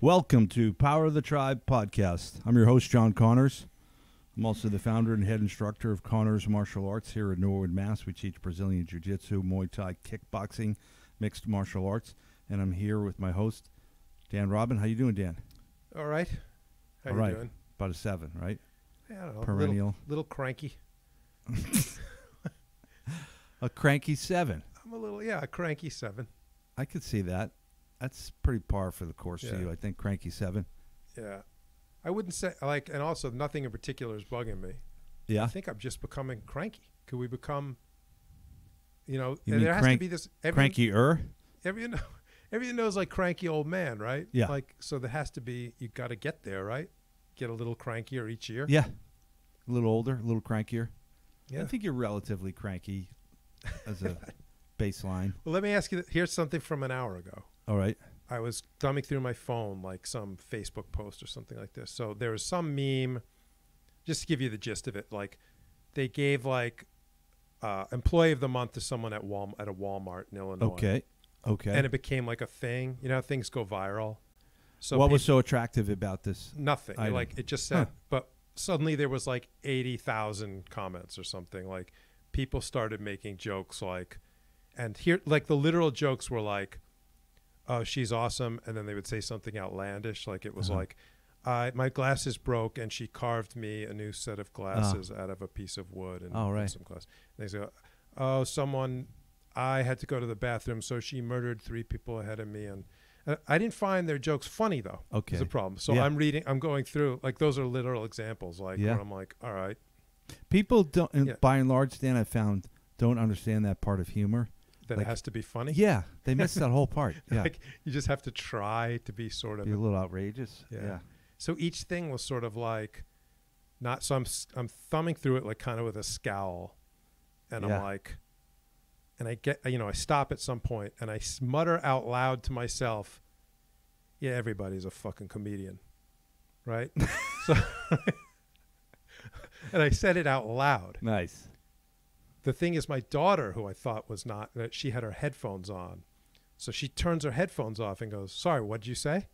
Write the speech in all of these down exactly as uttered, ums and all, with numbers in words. Welcome to Power of the Tribe Podcast. I'm your host, John Connors. I'm also the founder and head instructor of Connors Martial Arts here at Norwood, Mass. We teach Brazilian jiu-jitsu, Muay Thai, kickboxing, mixed martial arts. And I'm here with my host, Dan Robin. How you doing, Dan? All right. How All you right. doing? About a seven, right? Yeah, I don't know. Perennial. Little, little cranky. A cranky seven. I'm a little, yeah, a cranky seven. I could see that. That's pretty par for the course yeah. to you, I think, cranky seven. Yeah. I wouldn't say, like, and also nothing in particular is bugging me. Yeah. I think I'm just becoming cranky. Could we become, you know, you and there has crank, to be this. Everyone, crankier? Everyone, everyone knows, like, cranky old man, right? Yeah. Like, so there has to be, you got to get there, right? Get a little crankier each year. Yeah. A little older, a little crankier. Yeah. I think you're relatively cranky as a baseline. Well, let me ask you, here's something from an hour ago. All right. I was thumbing through my phone, like some Facebook post or something like this. So there was some meme, just to give you the gist of it. Like, they gave like uh, employee of the month to someone at Wal at a Walmart in Illinois. Okay. Okay. And it became like a thing. You know, how things go viral. So what people, was so attractive about this? Nothing. Item. Like it just said. Huh. But suddenly there was like eighty thousand comments or something. Like people started making jokes. Like, and here, like the literal jokes were like, oh, she's awesome, and then they would say something outlandish, like it was uh-huh. like, I, my glasses broke, and she carved me a new set of glasses uh-huh. out of a piece of wood and, oh, right. and some glass. And they say, oh, someone, I had to go to the bathroom, so she murdered three people ahead of me, and, and I didn't find their jokes funny though. Okay, is a problem. So yeah. I'm reading, I'm going through, like those are literal examples, like yeah. where I'm like, all right. People don't, yeah. by and large, Dan, I found, don't understand that part of humor. That like, it has to be funny? Yeah. They missed that whole part. Yeah. Like you just have to try to be sort of be a little outrageous. Yeah. yeah. So each thing was sort of like not so I'm I'm thumbing through it like kind of with a scowl. And yeah. I'm like and I get you know, I stop at some point and I mutter out loud to myself, yeah, everybody's a fucking comedian. Right? So and I said it out loud. Nice. The thing is, my daughter, who I thought was not, that she had her headphones on. So she turns her headphones off and goes, sorry, what did you say?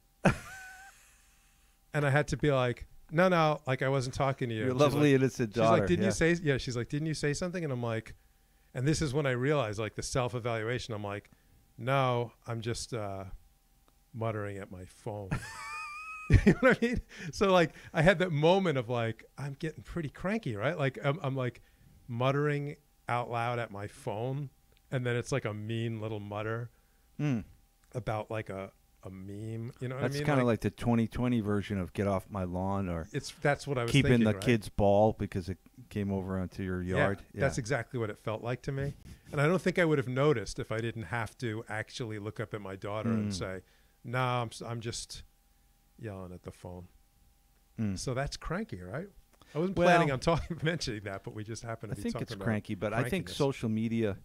And I had to be like, no, no, like I wasn't talking to you. Your lovely like, innocent daughter. She's like, didn't yeah. you say, yeah, she's like, didn't you say something? And I'm like, and this is when I realized like the self-evaluation. I'm like, no, I'm just uh, muttering at my phone. You know what I mean? So like I had that moment of like, I'm getting pretty cranky, right? Like I'm, I'm like muttering out loud at my phone, and then it's like a mean little mutter mm. about like a a meme. You know what that's I mean? Kind of like, like the twenty twenty version of "Get off my lawn" or it's that's what I was keeping thinking, the right? kid's ball because it came over onto your yard. Yeah, yeah. That's exactly what it felt like to me, and I don't think I would have noticed if I didn't have to actually look up at my daughter mm. and say, "No, nah, I'm I'm just yelling at the phone." Mm. So that's cranky, right? I wasn't well, planning on talking, mentioning that, but we just happened to I be talking about I think it's cranky, but I think social media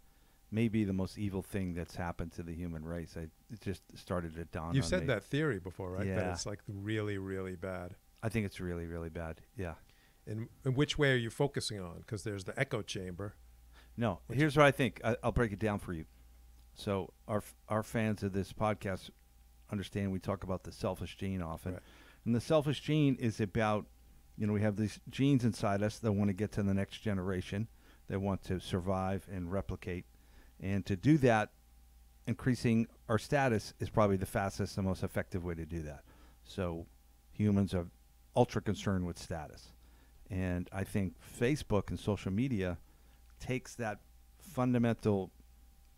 may be the most evil thing that's happened to the human race. I, it just started to dawn You've on said me. That theory before, right? Yeah. That it's like really, really bad. I think it's really, really bad, yeah. And, and which way are you focusing on? Because there's the echo chamber. No, here's what I think. I, I'll break it down for you. So our, our fans of this podcast understand we talk about the selfish gene often. Right. And the selfish gene is about... You know, we have these genes inside us that want to get to the next generation. They want to survive and replicate. And to do that, increasing our status is probably the fastest and most effective way to do that. So humans are ultra concerned with status. And I think Facebook and social media takes that fundamental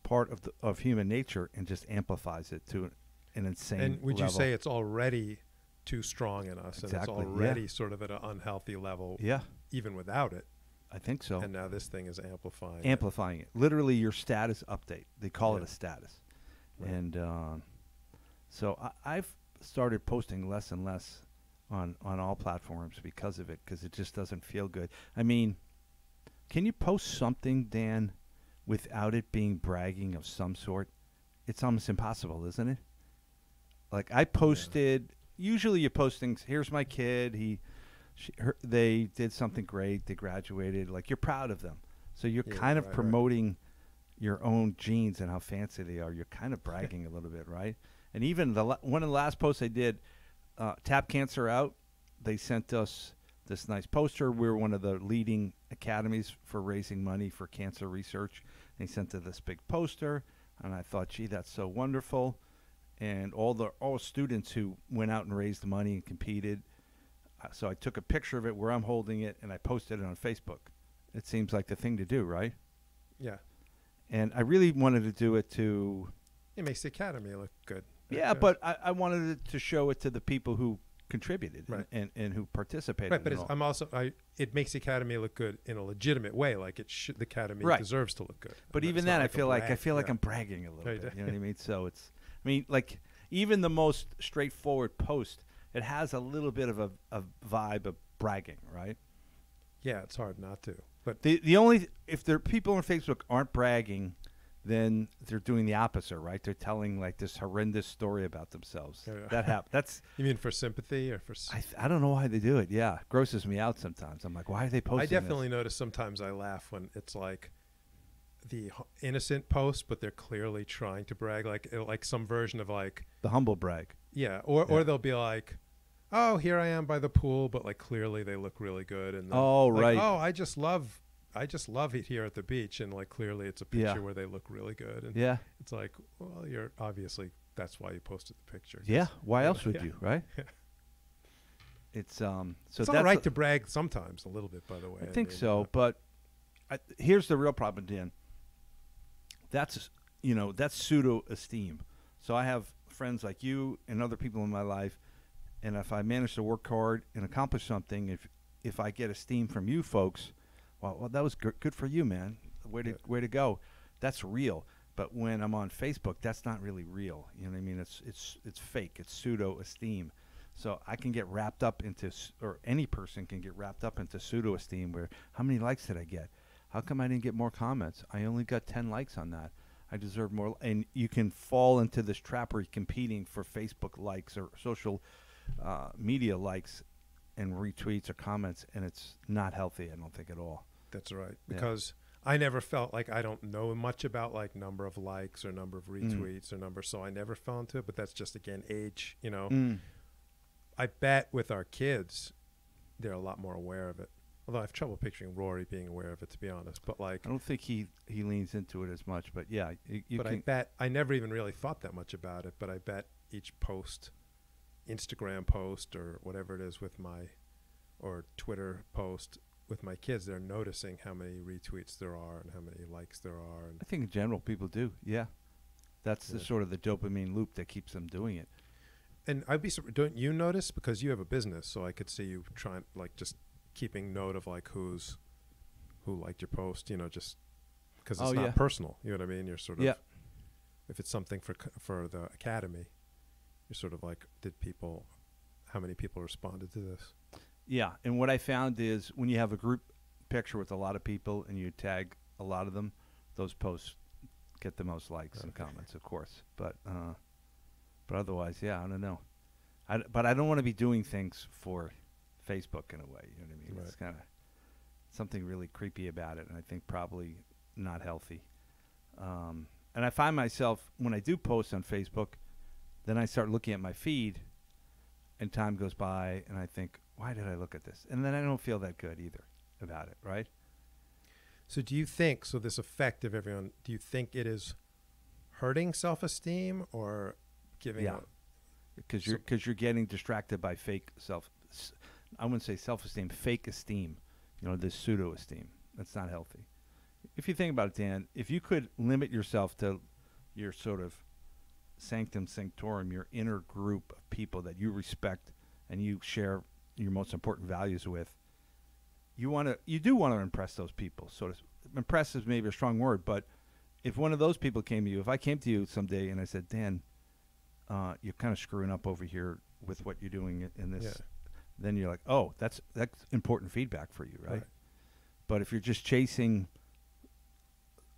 part of, the, of human nature and just amplifies it to an insane level. And would you say it's already... too strong in us exactly. and it's already yeah. sort of at an unhealthy level yeah even without it? I think so. And now this thing is amplifying amplifying it, it. Literally your status update, they call yeah. it a status right. and um so I, I've started posting less and less on on all platforms because of it, because it just doesn't feel good. I mean, can you post something, Dan, without it being bragging of some sort? It's almost impossible, isn't it? Like I posted yeah. usually you post things, here's my kid, he she, her, they did something great, they graduated, like you're proud of them, so you're yeah, kind of right, promoting right. your own genes and how fancy they are. You're kind of bragging a little bit, right? And even the one of the last posts I did, uh, Tap Cancer Out, they sent us this nice poster. We're one of the leading academies for raising money for cancer research. They sent us this big poster, and I thought, gee, that's so wonderful. And all the all students who went out and raised money and competed. Uh, so I took a picture of it where I'm holding it, and I posted it on Facebook. It seems like the thing to do, right? Yeah. And I really wanted to do it to... It makes the academy look good. Yeah, but I, I wanted it to show it to the people who contributed right. and, and, and who participated. Right, but it's, I'm also, I, it makes the academy look good in a legitimate way. Like it should, the academy right. deserves to look good. But even then, I feel like I feel like I'm bragging a little bit. You know what I mean? So it's, I mean, like even the most straightforward post, it has a little bit of a, a vibe of bragging, right? Yeah, it's hard not to. But the the only if there are people on Facebook aren't bragging, then they're doing the opposite, right? They're telling like this horrendous story about themselves. Yeah. That happened. That's you mean for sympathy or for? I I don't know why they do it. Yeah, it grosses me out sometimes. I'm like, why are they posting? I definitely this? notice sometimes I laugh when it's like the innocent post, but they're clearly trying to brag, like like some version of like the humble brag. Yeah, or yeah. or they'll be like, oh, here I am by the pool, but like clearly they look really good. And oh, like, right. Oh, I just love, I just love it here at the beach, and like clearly it's a picture yeah. where they look really good. And yeah, it's like, well, you're obviously that's why you posted the picture. Yeah, why else would yeah. you, right? Yeah. It's um, so it's that's all right a, to brag sometimes a little bit, by the way. I, I think mean, so, yeah. but I, here's the real problem, Dan. That's you know that's pseudo esteem. So I have friends like you and other people in my life. And if I manage to work hard and accomplish something, if if I get esteem from you folks, well, well that was g good for you, man. Way to, way to go. That's real. But when I'm on Facebook, that's not really real. You know what I mean? It's it's it's fake. It's pseudo esteem. So I can get wrapped up into, or any person can get wrapped up into pseudo esteem. Where how many likes did I get? How come I didn't get more comments? I only got ten likes on that. I deserve more. And you can fall into this trap where you're competing for Facebook likes or social. Uh, media likes and retweets or comments, and it's not healthy, I don't think, at all. That's right, because yeah. I never felt like I don't know much about like number of likes or number of retweets mm. or number, so I never fell into it. But that's just again age, you know. Mm. I bet with our kids they're a lot more aware of it, although I have trouble picturing Rory being aware of it, to be honest. But like I don't think he he leans into it as much, but yeah you, you but can I bet I never even really thought that much about it, but I bet each post Instagram post or whatever it is with my or Twitter post with my kids, they're noticing how many retweets there are and how many likes there are. And I think in general people do. Yeah, that's yeah. the sort of the dopamine loop that keeps them doing it. And I'd be, don't you notice, because you have a business, so I could see you trying like just keeping note of like who's who liked your post, you know, just because it's oh, not yeah. personal, you know what I mean? You're sort of yeah. if it's something for for the academy, sort of like, did people, how many people responded to this? Yeah, and what I found is when you have a group picture with a lot of people and you tag a lot of them, those posts get the most likes okay. and comments, of course. But uh, but otherwise, yeah, I don't know. I, but I don't want to be doing things for Facebook in a way, you know what I mean? Right. It's kind of something really creepy about it, and I think probably not healthy. Um, and I find myself, when I do post on Facebook, then I start looking at my feed, and time goes by, and I think, why did I look at this? And then I don't feel that good either about it, right? So do you think, so this effect of everyone, do you think it is hurting self-esteem or giving yeah. up? Because you're, so you're getting distracted by fake self, I wouldn't say self-esteem, fake esteem, you know, this pseudo-esteem. That's not healthy. If you think about it, Dan, if you could limit yourself to your sort of sanctum sanctorum, your inner group of people that you respect and you share your most important values with, you want to you do want to impress those people. So to, impress is maybe a strong word, but if one of those people came to you, if I came to you someday and I said, Dan, uh you're kind of screwing up over here with what you're doing in this, yeah. then you're like, oh, that's that's important feedback for you, right? right But if you're just chasing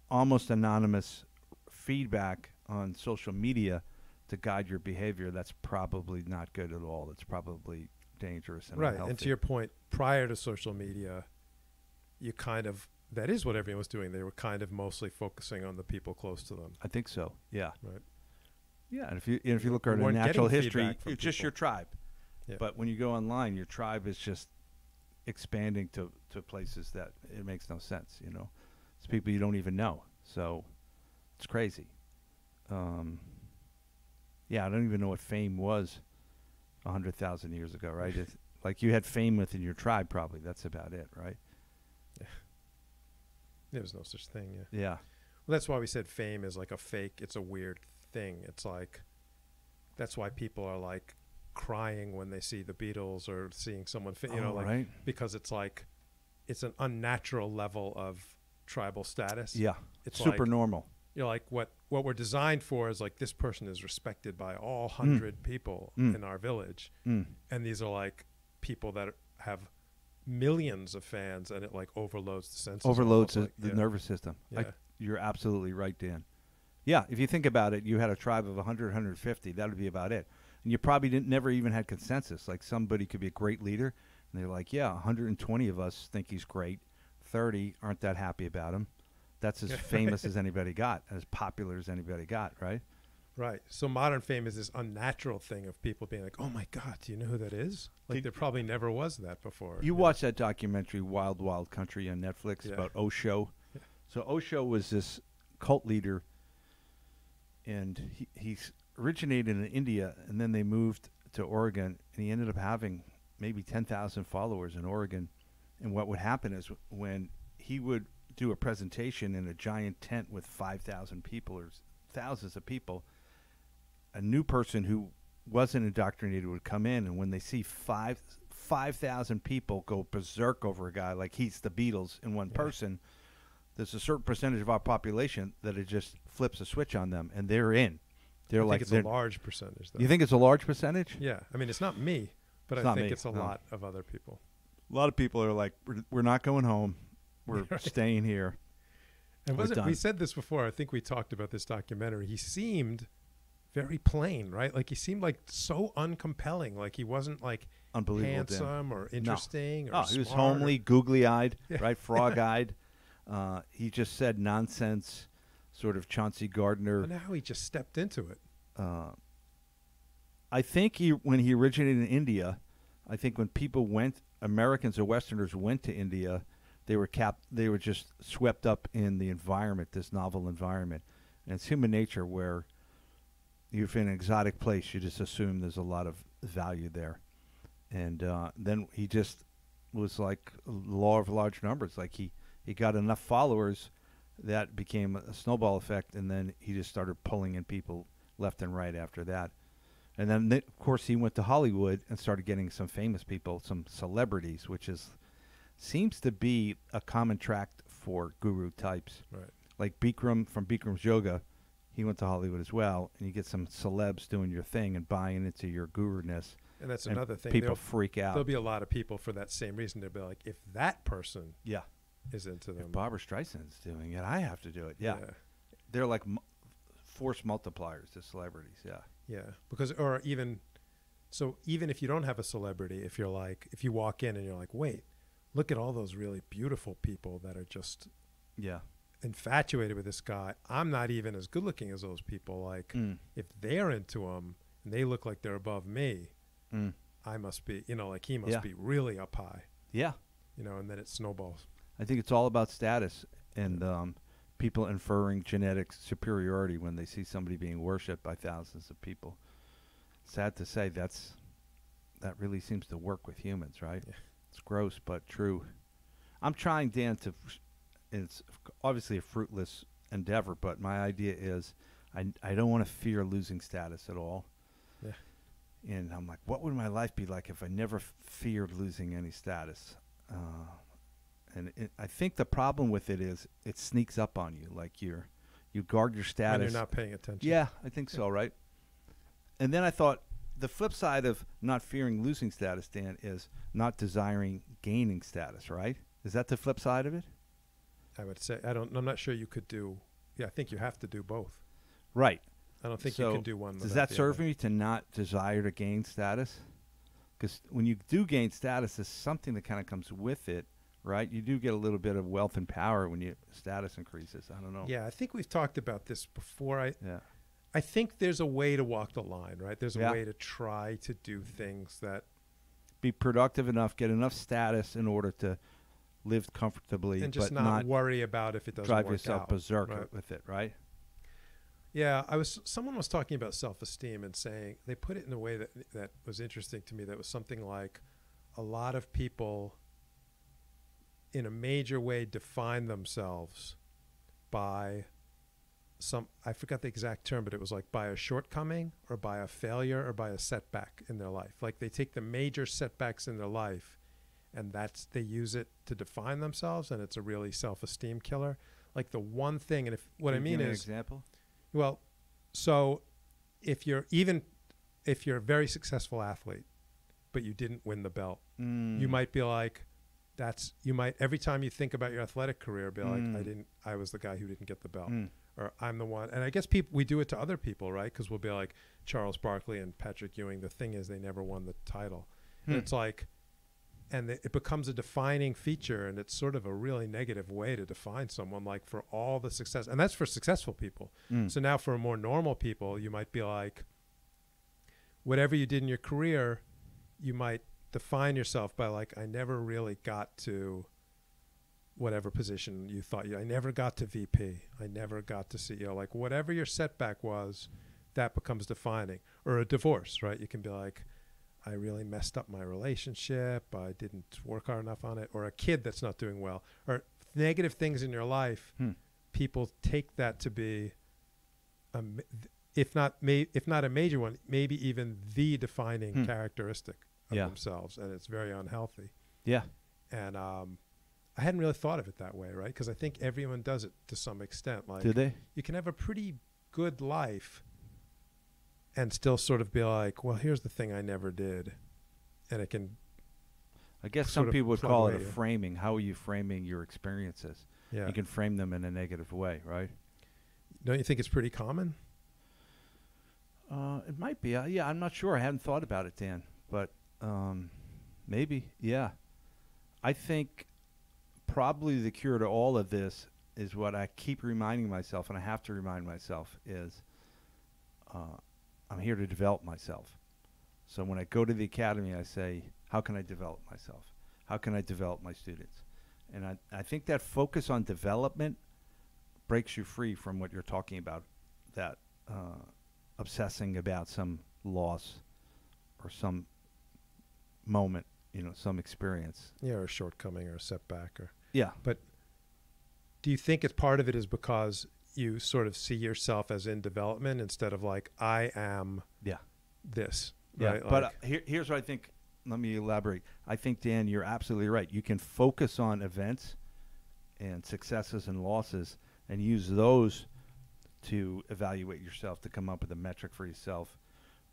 almost anonymous feedback on social media to guide your behavior, that's probably not good at all. It's probably dangerous and right. unhealthy. And to your point, prior to social media, you kind of, that is what everyone was doing. They were kind of mostly focusing on the people close to them. I think so. Yeah. Right. Yeah. And if you, and if you look at natural history, it's people. Just your tribe. Yeah. But when you go online, your tribe is just expanding to, to places that it makes no sense, you know. It's people you don't even know. So it's crazy. Um, yeah, I don't even know what fame was one hundred thousand years ago, right? It's, like you had fame within your tribe probably. That's about it, right? Yeah. There was no such thing, yeah. Yeah. Well, that's why we said fame is like a fake. It's a weird thing. It's like, that's why people are like crying when they see the Beatles or seeing someone, fi- you oh, know, like, right. because it's like, it's an unnatural level of tribal status. Yeah. It's super like, normal. You know, like what, what we're designed for is like, this person is respected by all hundred mm. people mm. in our village. Mm. And these are like people that have millions of fans, and it like overloads the senses. Overloads like, the yeah. nervous system. Yeah. I, You're absolutely right, Dan. Yeah, if you think about it, you had a tribe of one hundred, one hundred fifty. That would be about it. And you probably didn't never even had consensus. Like somebody could be a great leader, and they're like, yeah, one hundred twenty of us think he's great. thirty aren't that happy about him. That's as famous as anybody got, as popular as anybody got, right? Right. So modern fame is this unnatural thing of people being like, oh, my God, do you know who that is? Like Did there probably never was that before. You yeah. watched that documentary, Wild, Wild Country on Netflix yeah. about Osho. So Osho was this cult leader, and he, he originated in India, and then they moved to Oregon, and he ended up having maybe ten thousand followers in Oregon. And what would happen is w- when he would do a presentation in a giant tent with five thousand people or thousands of people, a new person who wasn't indoctrinated would come in, and when they see five, five thousand people go berserk over a guy like he's the Beatles in one yeah. person, there's a certain percentage of our population that it just flips a switch on them, and they're in. They're I think like it's a large percentage, though. You think it's a large percentage? Yeah. I mean, it's not me, but it's I think me. it's a no. lot of other people. A lot of people are like, we're, we're not going home. We're right. staying here. And wasn't done. We said this before. I think we talked about this documentary. He seemed very plain, right? Like he seemed like so uncompelling. Like he wasn't like handsome Dan. or interesting. No. Or oh, he was homely, googly-eyed, yeah. right? Frog-eyed. Uh, he just said nonsense, sort of Chauncey Gardner. But now he just stepped into it. Uh, I think he, when he originated in India, I think when people went, Americans or Westerners went to India, they were cap, they were just swept up in the environment, this novel environment. And it's human nature where you're in an exotic place, you just assume there's a lot of value there. And uh, then he just was like law of large numbers, like he. He got enough followers that became a snowball effect, and then he just started pulling in people left and right after that. And then, th- of course, he went to Hollywood and started getting some famous people, some celebrities, which is seems to be a common tract for guru types. Right. Like Bikram from Bikram's Yoga, he went to Hollywood as well, and you get some celebs doing your thing and buying into your guru-ness. And that's and another thing. People there'll, freak out. There'll be a lot of people for that same reason. They'll be like, if that person... yeah. is into them. If Barbara Streisand's doing it, I have to do it. Yeah. yeah. They're like m- force multipliers to celebrities. Yeah. Yeah. Because, or even, so even if you don't have a celebrity, if you're like, if you walk in and you're like, wait, look at all those really beautiful people that are just yeah, infatuated with this guy. I'm not even as good looking as those people. Like mm. if they're into him and they look like they're above me, mm. I must be, you know, like he must yeah. be really up high. Yeah. You know, and then it snowballs. I think it's all about status and um, people inferring genetic superiority when they see somebody being worshipped by thousands of people. Sad to say, that's that really seems to work with humans, right? Yeah. It's gross, but true. I'm trying, Dan, to... It's obviously a fruitless endeavor, but my idea is I, I don't want to fear losing status at all. Yeah. And I'm like, what would my life be like if I never f- feared losing any status? Uh And it, I think the problem with it is it sneaks up on you, like you're, you guard your status. And you're not paying attention. Yeah, I think so, right? And then I thought the flip side of not fearing losing status, Dan, is not desiring gaining status, right? Is that the flip side of it? I would say, I don't, I'm not sure you could do, yeah, I think you have to do both. Right. I don't think so you can do one. Does that serve me to not desire to gain status? Because when you do gain status, there's something that kind of comes with it. Right? You do get a little bit of wealth and power when your status increases. I don't know. Yeah, I think we've talked about this before. I yeah. I think there's a way to walk the line, right? There's a yeah. way to try to do things that be productive enough, get enough status in order to live comfortably, and just but not, not worry about if it doesn't drive work yourself out, berserk right? with it, right? Yeah, I was. Someone was talking about self-esteem and saying they put it in a way that that was interesting to me. That was something like, a lot of people, in a major way, define themselves by some. I forgot the exact term, but it was like by a shortcoming or by a failure or by a setback in their life. Like they take the major setbacks in their life, and that's they use it to define themselves, and it's a really self-esteem killer. Like the one thing, and if what I mean is, example? Well, so if you're even if you're a very successful athlete, but you didn't win the belt, mm. you might be like, that's you might every time you think about your athletic career, be like, mm. I didn't, I was the guy who didn't get the belt, mm. or I'm the one. And I guess people we do it to other people, right? Because we'll be like Charles Barkley and Patrick Ewing. The thing is, they never won the title, mm. and it's like. And it becomes a defining feature, and it's sort of a really negative way to define someone, like for all the success. And that's for successful people. Mm. So now for more normal people, you might be like, whatever you did in your career, you might define yourself by like, I never really got to whatever position you thought you, I never got to V P. I never got to C E O. Like whatever your setback was, that becomes defining. Or a divorce, right? You can be like, I really messed up my relationship. I didn't work hard enough on it. Or a kid that's not doing well. Or negative things in your life. Hmm. People take that to be, a, if not ma if not a major one, maybe even the defining hmm. characteristic of yeah. themselves. And it's very unhealthy. Yeah. And um, I hadn't really thought of it that way, right? Because I think everyone does it to some extent. Like, do they? You can have a pretty good life and still sort of be like, well, here's the thing I never did. And it can, I guess some people would call it a framing. How are you framing your experiences? Yeah. You can frame them in a negative way, right? Don't you think it's pretty common? Uh, it might be. Uh, yeah, I'm not sure. I haven't thought about it, Dan. But um, maybe, yeah. I think probably the cure to all of this is what I keep reminding myself, and I have to remind myself, is uh, – I'm here to develop myself. So when I go to the academy, I say, how can I develop myself? How can I develop my students? And I, I think that focus on development breaks you free from what you're talking about, that uh, obsessing about some loss or some moment, you know, some experience. Yeah, or a shortcoming or a setback. Or yeah. But do you think it's part of it is because you sort of see yourself as in development instead of like, I am yeah. this. Yeah. Right? But like, uh, here, here's what I think. Let me elaborate. I think, Dan, you're absolutely right. You can focus on events and successes and losses and use those to evaluate yourself, to come up with a metric for yourself.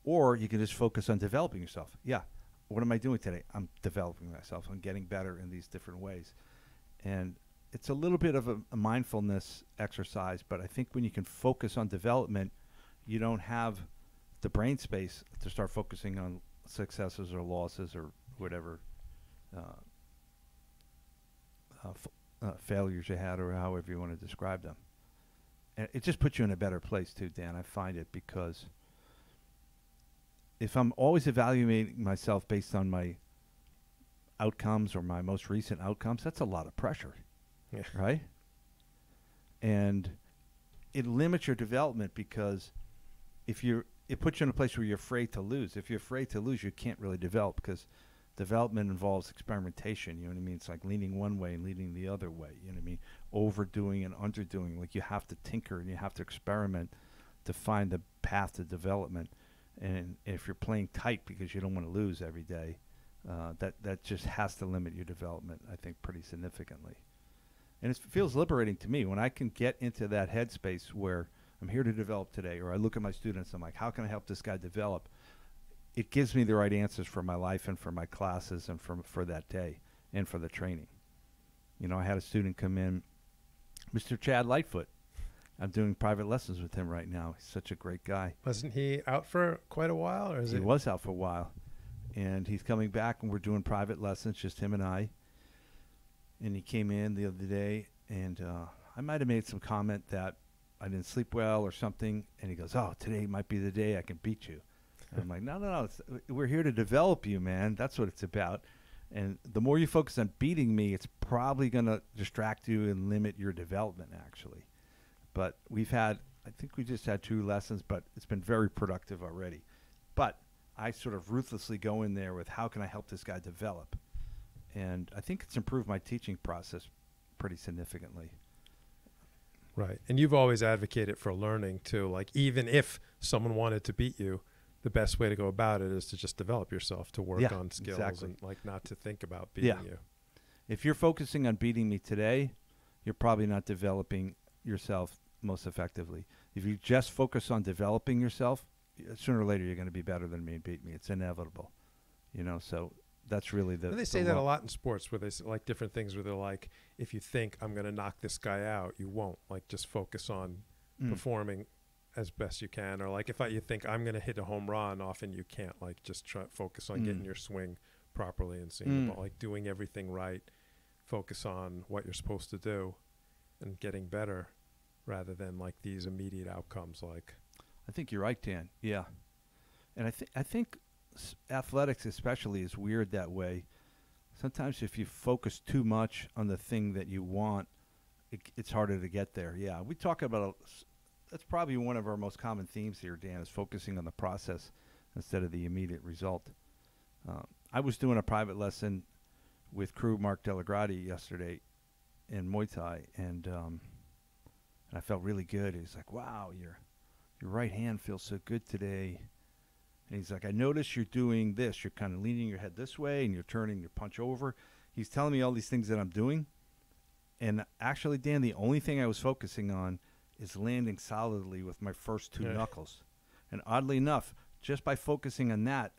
Or you can just focus on developing yourself. Yeah. What am I doing today? I'm developing myself. I'm getting better in these different ways. And it's a little bit of a, a mindfulness exercise, but I think when you can focus on development, you don't have the brain space to start focusing on successes or losses or whatever uh, uh, f uh, failures you had, or however you want to describe them. And it just puts you in a better place too, Dan, I find it, because if I'm always evaluating myself based on my outcomes or my most recent outcomes, that's a lot of pressure. Yeah. Right? And it limits your development, because if you're, it puts you in a place where you're afraid to lose. If you're afraid to lose, you can't really develop, because development involves experimentation. You know what I mean? It's like leaning one way and leaning the other way. You know what I mean? Overdoing and underdoing. Like you have to tinker and you have to experiment to find the path to development. And if you're playing tight because you don't want to lose every day, uh, that, that just has to limit your development, I think, pretty significantly. And it feels liberating to me when I can get into that headspace where I'm here to develop today, or I look at my students, I'm like, how can I help this guy develop? It gives me the right answers for my life and for my classes and for, for that day and for the training. You know, I had a student come in, Mister Chad Lightfoot. I'm doing private lessons with him right now. He's such a great guy. Wasn't he out for quite a while? Or is he it was out for a while. And he's coming back, and we're doing private lessons, just him and I. And he came in the other day, and uh, I might have made some comment that I didn't sleep well or something. And he goes, oh, today might be the day I can beat you. And I'm like, no, no, no. It's, we're here to develop you, man. That's what it's about. And the more you focus on beating me, it's probably going to distract you and limit your development, actually. But we've had, I think we just had two lessons, but it's been very productive already. But I sort of ruthlessly go in there with, how can I help this guy develop? And I think it's improved my teaching process pretty significantly. Right. And you've always advocated for learning too. Like, even if someone wanted to beat you, the best way to go about it is to just develop yourself, to work yeah, on skills exactly. and like not to think about beating yeah. you. If you're focusing on beating me today, you're probably not developing yourself most effectively. If you just focus on developing yourself, sooner or later you're going to be better than me and beat me. It's inevitable, you know, so that's really the, and they say the that a lot in sports, where they say, like, different things where they're like, if you think I'm going to knock this guy out, you won't. Like, just focus on mm. performing as best you can. Or like, if I, you think I'm going to hit a home run, often you can't. Like, just try focus on mm. getting your swing properly and seeing mm. the ball, like doing everything right. Focus on what you're supposed to do and getting better, rather than like these immediate outcomes. Like, I think you're right, Dan. Yeah. And I think I think s athletics especially is weird that way. Sometimes if you focus too much on the thing that you want, it, it's harder to get there. Yeah. We talk about a, that's probably one of our most common themes here, Dan, is focusing on the process instead of the immediate result. Uh, I was doing a private lesson with crew Mark DellaGrotte yesterday in Muay Thai, and um, and I felt really good. He's like, "Wow, your your right hand feels so good today." And he's like, "I notice you're doing this. You're kind of leaning your head this way, and you're turning your punch over." He's telling me all these things that I'm doing, and actually, Dan, the only thing I was focusing on is landing solidly with my first two yeah. knuckles. And oddly enough, just by focusing on that,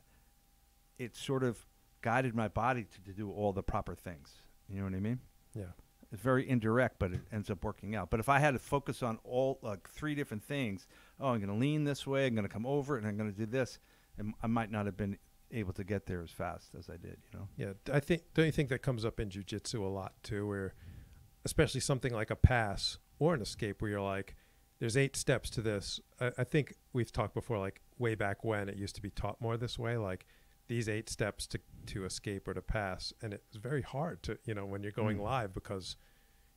it sort of guided my body to, to do all the proper things. You know what I mean? Yeah. It's very indirect, but it ends up working out. But if I had to focus on all like three different things, oh, I'm going to lean this way, I'm going to come over, and I'm going to do this, and I might not have been able to get there as fast as I did, you know? Yeah. I think, don't you think that comes up in jiu-jitsu a lot too, where especially something like a pass or an escape, where you're like, there's eight steps to this. I, I think we've talked before, like way back when it used to be taught more this way, like these eight steps to, to escape or to pass. And it was very hard to, you know, when you're going mm. live, because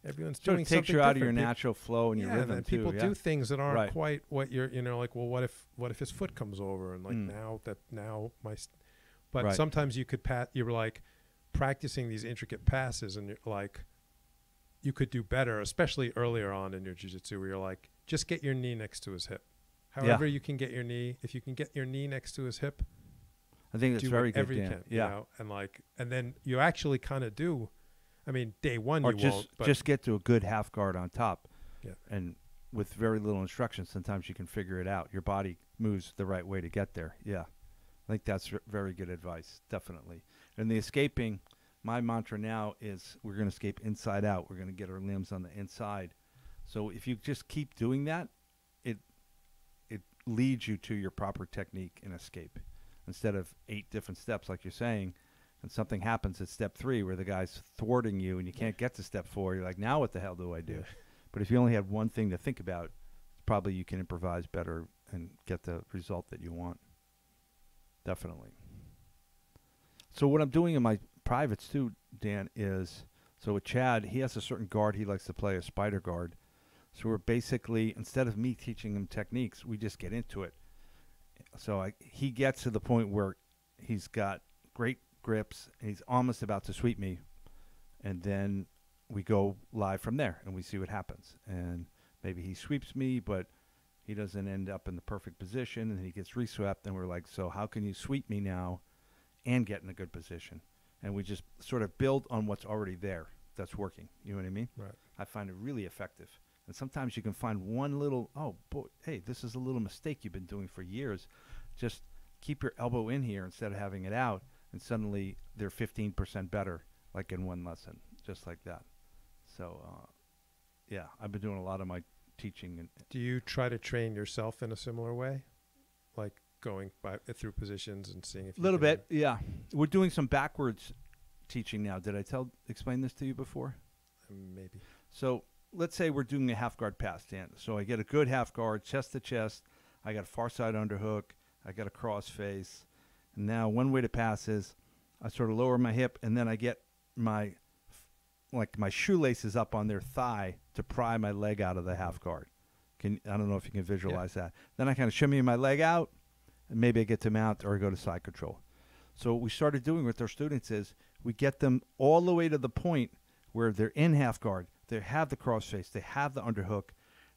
everyone's so doing it takes something you out different. Of your people, natural flow and yeah, your rhythm and people too, yeah. do things that aren't right. quite what you're, you know, like, well, what if, what if his foot comes over? And like mm. now that now my, st but right. sometimes you could pat, you were like practicing these intricate passes and you're like, you could do better, especially earlier on in your jiu-jitsu, where you're like, just get your knee next to his hip. However yeah. you can get your knee, if you can get your knee next to his hip, I think that's very good. Yeah. You know? And like, and then you actually kind of do, I mean, day one, or you just, won't, but just get to a good half guard on top. Yeah. And with very little instruction, sometimes you can figure it out. Your body moves the right way to get there. Yeah. I think that's very good advice. Definitely. And the escaping, my mantra now is, we're going to escape inside out. We're going to get our limbs on the inside. So if you just keep doing that, it it leads you to your proper technique in escape, instead of eight different steps like you're saying. And something happens at step three where the guy's thwarting you and you can't get to step four. You're like, now what the hell do I do? Yeah. But if you only had one thing to think about, probably you can improvise better and get the result that you want. Definitely. So what I'm doing in my privates too, Dan, is, so with Chad, he has a certain guard he likes to play, a spider guard. So we're basically, instead of me teaching him techniques, we just get into it. So I, he gets to the point where he's got great grips and he's almost about to sweep me, and then we go live from there and we see what happens. And maybe he sweeps me, but he doesn't end up in the perfect position, and he gets reswept, and we're like, so how can you sweep me now and get in a good position? And we just sort of build on what's already there that's working. You know what I mean? Right. I find it really effective. And sometimes you can find one little, oh, boy, hey, this is a little mistake you've been doing for years. Just keep your elbow in here instead of having it out, and suddenly they're fifteen percent better, like in one lesson, just like that. So, uh, yeah, I've been doing a lot of my teaching. And do you try to train yourself in a similar way? Like, going by, through positions and seeing if a little bit, yeah. We're doing some backwards teaching now. Did I tell explain this to you before? Maybe. So let's say we're doing a half guard pass, Dan. So I get a good half guard, chest to chest. I got a far side underhook. I got a cross face. And now one way to pass is I sort of lower my hip, and then I get my like my shoelaces up on their thigh to pry my leg out of the half guard. Can I don't know if you can visualize yeah. that. Then I kind of shimmy my leg out, and maybe I get to mount or go to side control. So what we started doing with our students is we get them all the way to the point where they're in half guard, they have the cross face, they have the underhook,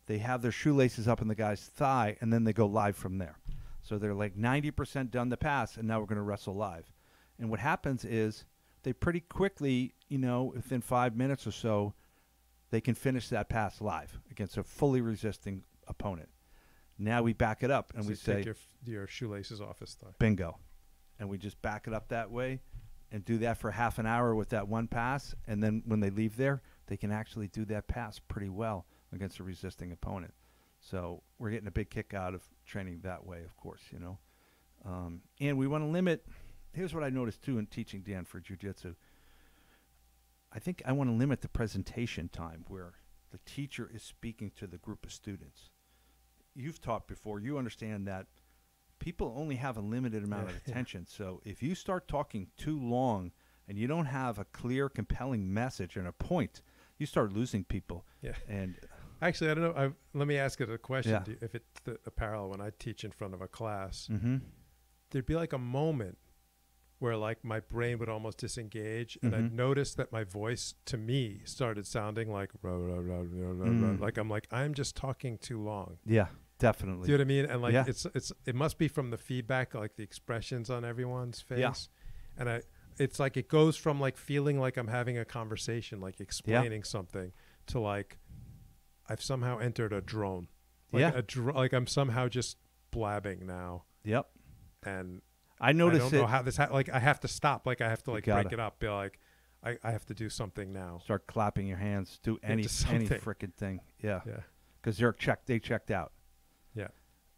they have their shoelaces up in the guy's thigh, and then they go live from there. So they're like ninety percent done the pass, and now we're going to wrestle live. And what happens is they pretty quickly, you know, within five minutes or so, they can finish that pass live against a fully resisting opponent. Now we back it up, and so we say, take your, your shoelaces off his thigh. Bingo. And we just back it up that way and do that for half an hour with that one pass. And then when they leave there, they can actually do that pass pretty well against a resisting opponent. So we're getting a big kick out of training that way, of course, you know. Um, and we want to limit. Here's what I noticed, too, in teaching, Dan, for jiu-jitsu. I think I want to limit the presentation time where the teacher is speaking to the group of students. You've taught before. You understand that people only have a limited amount yeah. of attention. So if you start talking too long and you don't have a clear, compelling message and a point, you start losing people. Yeah. And actually, I don't know. I've, let me ask it a question. Yeah. Do you, if it's the, a parallel when I teach in front of a class, mm-hmm. there'd be like a moment where like my brain would almost disengage, and mm-hmm. I'd notice that my voice to me started sounding like row, row, row, row, row, mm. row. Like I'm like, I'm just talking too long. Yeah. Definitely. Do you know what I mean? And like, yeah. it's, it's, it must be from the feedback, like the expressions on everyone's face. Yeah. And I, it's like, it goes from like feeling like I'm having a conversation, like explaining yeah. something, to like, I've somehow entered a drone. Like yeah. A dr like I'm somehow just blabbing now. Yep. And I notice I don't it, know how this, ha like I have to stop. Like I have to like break it up. Be like, I, I have to do something now. Start clapping your hands. Do any, any frickin' thing. Yeah. Yeah. Cause they're checked. They checked out. Yeah.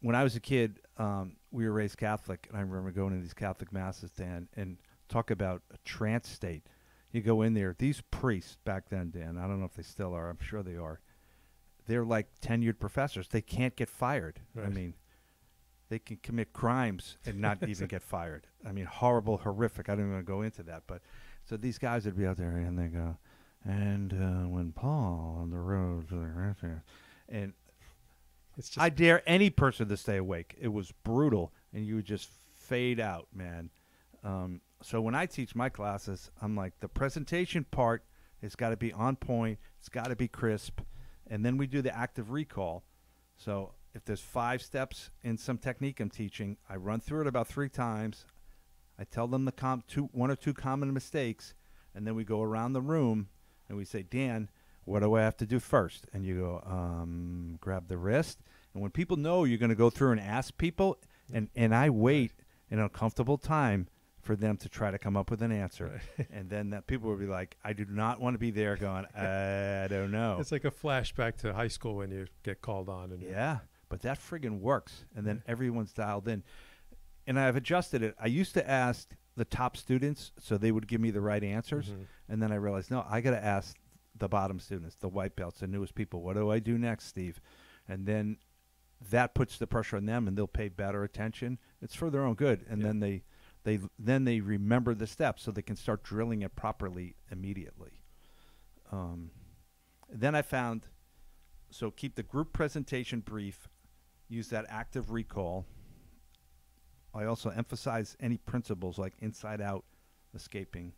When I was a kid, um, we were raised Catholic, and I remember going to these Catholic masses, Dan, and talk about a trance state. You go in there, these priests back then, Dan, I don't know if they still are. I'm sure they are. They're like tenured professors. They can't get fired. Right. I mean, they can commit crimes and not even get fired. I mean, horrible, horrific. I don't even want to go into that. But so these guys would be out there, and they go, and uh, when Paul on the road to the and It's just I dare any person to stay awake. It was brutal, and you would just fade out, man. Um, so when I teach my classes, I'm like, the presentation part has got to be on point. It's got to be crisp. And then we do the active recall. So if there's five steps in some technique I'm teaching, I run through it about three times. I tell them the com two, one or two common mistakes, and then we go around the room, and we say, Dan, what do I have to do first? And you go, um, grab the wrist. And when people know you're going to go through and ask people, and, and I wait in an uncomfortable time for them to try to come up with an answer. Right. And then that people will be like, I do not want to be there going, I don't know. It's like a flashback to high school when you get called on. And yeah, but that friggin' works. And then everyone's dialed in. And I've adjusted it. I used to ask the top students so they would give me the right answers. Mm-hmm. And then I realized, no, I got to ask the bottom students, the white belts, the newest people. What do I do next, Steve? And then that puts the pressure on them, and they'll pay better attention. It's for their own good. And yeah. then they, they, then they remember the steps, so they can start drilling it properly immediately. Um, then I found, so keep the group presentation brief, use that active recall. I also emphasize any principles like inside out, escaping.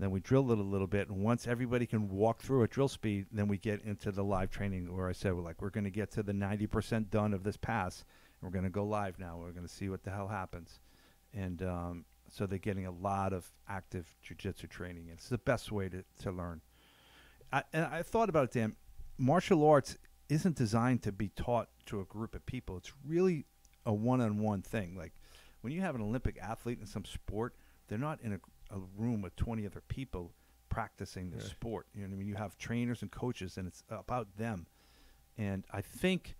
Then we drill it a little bit, and once everybody can walk through at drill speed, then we get into the live training where I said, well, like, we're going to get to the ninety percent done of this pass, and we're going to go live now. We're going to see what the hell happens. And um, so they're getting a lot of active jiu-jitsu training, and it's the best way to, to learn. I, and I thought about it, Dan. Martial arts isn't designed to be taught to a group of people. It's really a one-on-one thing. Like when you have an Olympic athlete in some sport, they're not in a a room with twenty other people practicing the yeah. sport. You know what I mean? You have trainers and coaches, and it's about them. And I think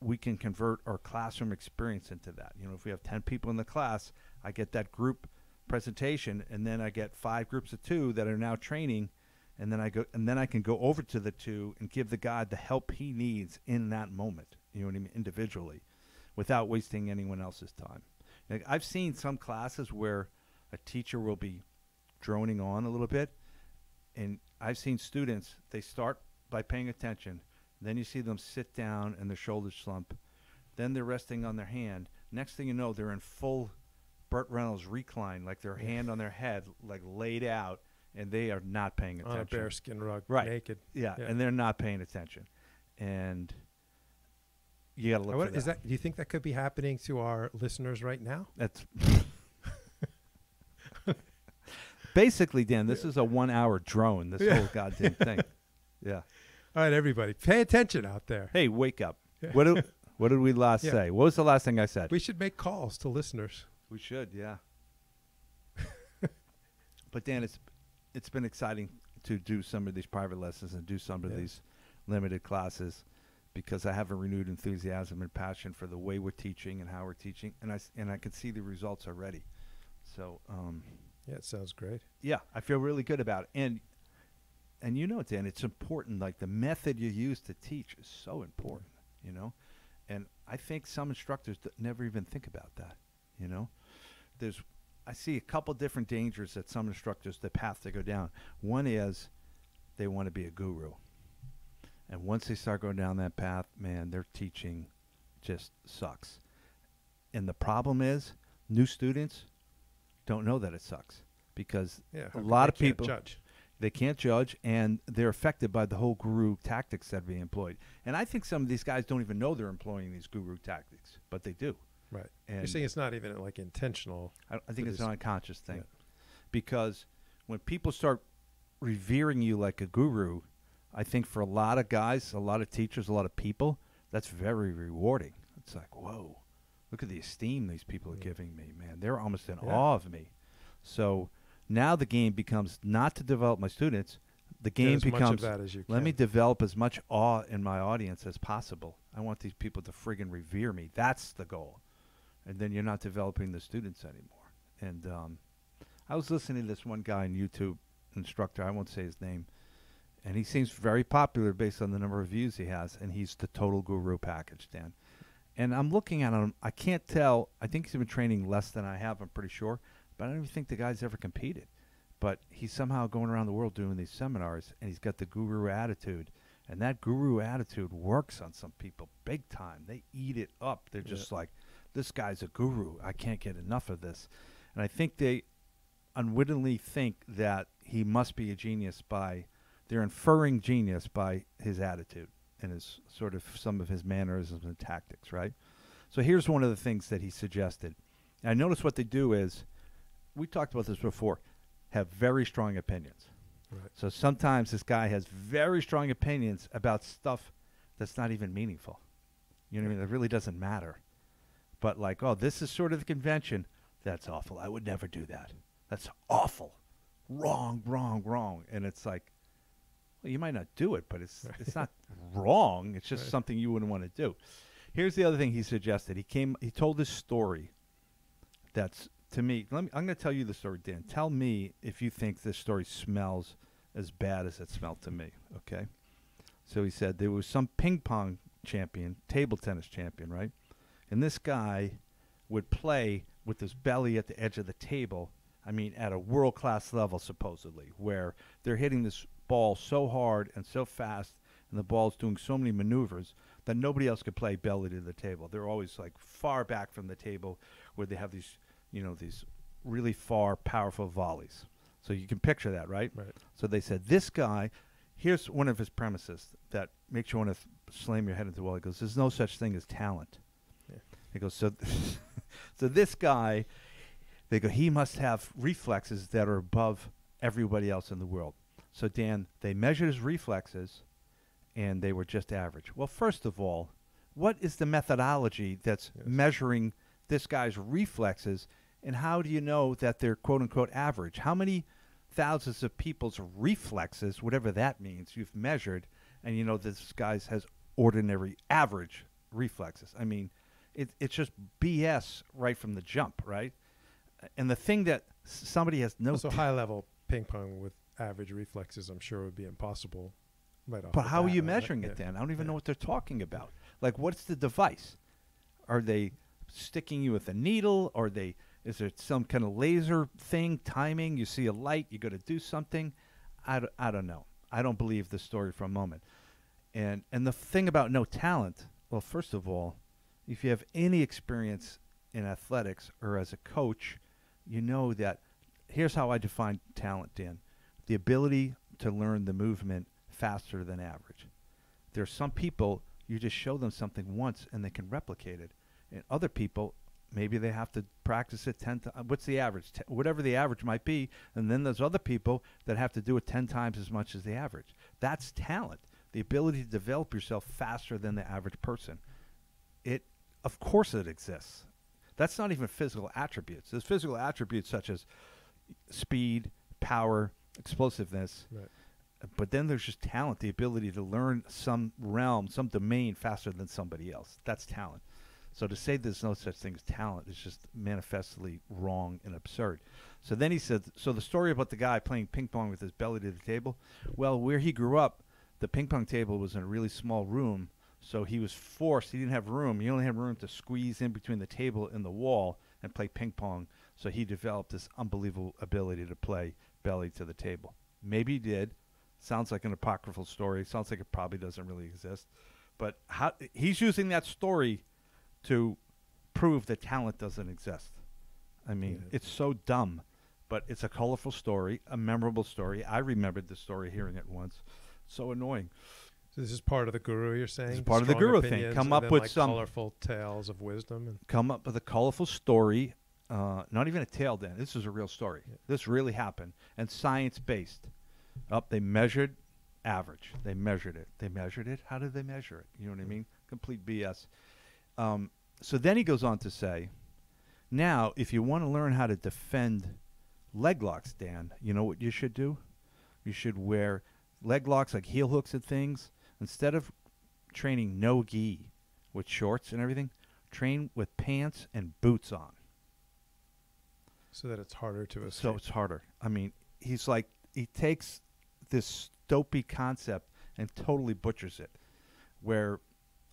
we can convert our classroom experience into that. You know, if we have ten people in the class, I get that group presentation, and then I get five groups of two that are now training, and then I go, and then I can go over to the two and give the guy the help he needs in that moment. You know what I mean? Individually. without wasting anyone else's time. Like, I've seen some classes where a teacher will be droning on a little bit, and I've seen students, they start by paying attention, then you see them sit down and their shoulders slump, then they're resting on their hand. Next thing you know, they're in full Burt Reynolds recline, like their hand on their head, like laid out, and they are not paying attention. On a bearskin rug, right. naked. Yeah, yeah, and they're not paying attention. And you got to look what, for that. Is that. Do you think that could be happening to our listeners right now? That's basically, Dan, this yeah. is a one-hour drone, this yeah. whole goddamn thing. Yeah. All right, everybody, pay attention out there. Hey, wake up. Yeah. What, do, what did we last yeah. say? What was the last thing I said? We should make calls to listeners. We should, yeah. But, Dan, it's... it's been exciting to do some of these private lessons and do some of yeah. these limited classes, because I have a renewed enthusiasm and passion for the way we're teaching and how we're teaching. And I, and I can see the results already. So, um, yeah, it sounds great. Yeah. I feel really good about it. And, and you know, Dan, it's important. Like, the method you use to teach is so important, you know? And I think some instructors d- never even think about that. You know, there's, I see a couple different dangers that some instructors, the path to go down. One is they want to be a guru. And once they start going down that path, man, their teaching just sucks. And the problem is new students don't know that it sucks, because yeah, a lot of people, judge. they can't judge, and they're affected by the whole guru tactics that we employed. And I think some of these guys don't even know they're employing these guru tactics, but they do. Right. And you're saying it's not even like intentional. I, I think it's an unconscious thing. Yeah. Because when people start revering you like a guru, I think for a lot of guys, a lot of teachers, a lot of people, that's very rewarding. It's like, whoa, look at the esteem these people are yeah. giving me, man. They're almost in yeah. awe of me. So now the game becomes not to develop my students. The game becomes, much of that as you let can. me develop as much awe in my audience as possible. I want these people to friggin' revere me. That's the goal. And then you're not developing the students anymore. And um, I was listening to this one guy on YouTube, instructor, I won't say his name, and he seems very popular based on the number of views he has, and he's the total guru package, Dan. And I'm looking at him, I can't tell, I think he's been training less than I have, I'm pretty sure, but I don't even think the guy's ever competed. But he's somehow going around the world doing these seminars, and he's got the guru attitude. And that guru attitude works on some people big time. They eat it up. They're yeah. just like, this guy's a guru. I can't get enough of this. And I think they unwittingly think that he must be a genius by, they're inferring genius by his attitude and his sort of some of his mannerisms and tactics, right? So here's one of the things that he suggested. And I noticed what they do is, we talked about this before, have very strong opinions. Right. So sometimes this guy has very strong opinions about stuff that's not even meaningful. You know what I mean? It really doesn't matter. But like, oh, this is sort of the convention. That's awful. I would never do that. That's awful. Wrong, wrong, wrong. And it's like, well, you might not do it, but it's right. it's not wrong. It's just right. something you wouldn't want to do. Here's the other thing he suggested. He came. He told this story. That's to me. Let me. I'm going to tell you the story, Dan. Tell me if you think this story smells as bad as it smelled to me. Okay. So he said there was some ping pong champion, table tennis champion, right? And this guy would play with his belly at the edge of the table, I mean, at a world-class level, supposedly, where they're hitting this ball so hard and so fast, and the ball's doing so many maneuvers that nobody else could play belly to the table. They're always, like, far back from the table where they have these, you know, these really far, powerful volleys. So you can picture that, right? Right. So they said, this guy, here's one of his premises that makes you want to th- slam your head into the wall. He goes, there's no such thing as talent. They go, so, so this guy, they go, he must have reflexes that are above everybody else in the world. So, Dan, they measured his reflexes, and they were just average. Well, first of all, what is the methodology that's yes. measuring this guy's reflexes, and how do you know that they're, quote-unquote, average? How many thousands of people's reflexes, whatever that means, you've measured, and you know this guy has ordinary average reflexes? I mean... It, it's just B S right from the jump, right? And the thing that s- somebody has no... So t- high-level ping-pong with average reflexes, I'm sure, would be impossible. Right off but how bat, are you measuring right? it, yeah. then? I don't even yeah. know what they're talking about. Like, what's the device? Are they sticking you with a needle? Are they? Is there some kind of laser thing, timing? You see a light, you got to do something. I, d- I don't know. I don't believe the story for a moment. And and the thing about no talent, well, first of all, if you have any experience in athletics or as a coach, you know that here's how I define talent, Dan. The ability to learn the movement faster than average. There are some people, you just show them something once and they can replicate it. And other people, maybe they have to practice it ten times. What's the average? T- whatever the average might be. And then there's other people that have to do it ten times as much as the average. That's talent. The ability to develop yourself faster than the average person. It, of course it exists. That's not even physical attributes. There's physical attributes such as speed, power, explosiveness. Right. But then there's just talent, the ability to learn some realm, some domain faster than somebody else. That's talent. So to say there's no such thing as talent is just manifestly wrong and absurd. So then he said, so the story about the guy playing ping pong with his belly to the table, well, where he grew up, the ping pong table was in a really small room, so he was forced, he didn't have room, he only had room to squeeze in between the table and the wall and play ping pong, so he developed this unbelievable ability to play belly to the table. Maybe he did. Sounds like an apocryphal story. Sounds like it probably doesn't really exist. But how he's using that story to prove that talent doesn't exist. I mean, yeah. It's so dumb, but it's a colorful story, a memorable story. I remembered the story hearing it once. So annoying. So this is part of the guru, you're saying? It's part of the guru thing. Come up with like some colorful tales of wisdom. And come up with a colorful story. Uh, not even a tale, Dan. This is a real story. Yeah. This really happened. And science-based. Up, they measured average. They measured it. They measured it. How did they measure it? You know what I mean? Complete B S. Um, so then he goes on to say, now, if you want to learn how to defend leg locks, Dan, you know what you should do? You should wear leg locks like heel hooks and things. Instead of training no gi with shorts and everything, train with pants and boots on. So that it's harder to escape. So it's harder. I mean, he's like, he takes this dopey concept and totally butchers it, where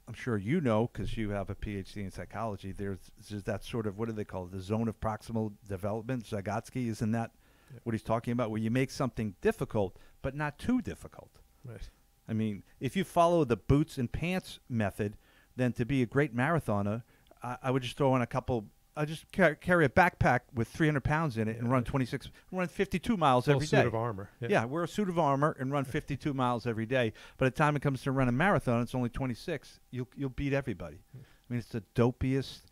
I'm sure you know, because you have a P H D in psychology, there's, there's that sort of, what do they call it, the zone of proximal development. Vygotsky, isn't that yeah. what he's talking about, where you make something difficult but not too difficult? Right. I mean, if you follow the boots and pants method, then to be a great marathoner, I, I would just throw on a couple I just car- carry a backpack with three hundred pounds in it and yeah. run twenty-six, run fifty-two miles every day. A suit of armor. Yeah. yeah, wear a suit of armor and run fifty-two miles every day. By the time it comes to run a marathon, it's only twenty-six. You'll you'll beat everybody. Yeah. I mean, it's the dopiest,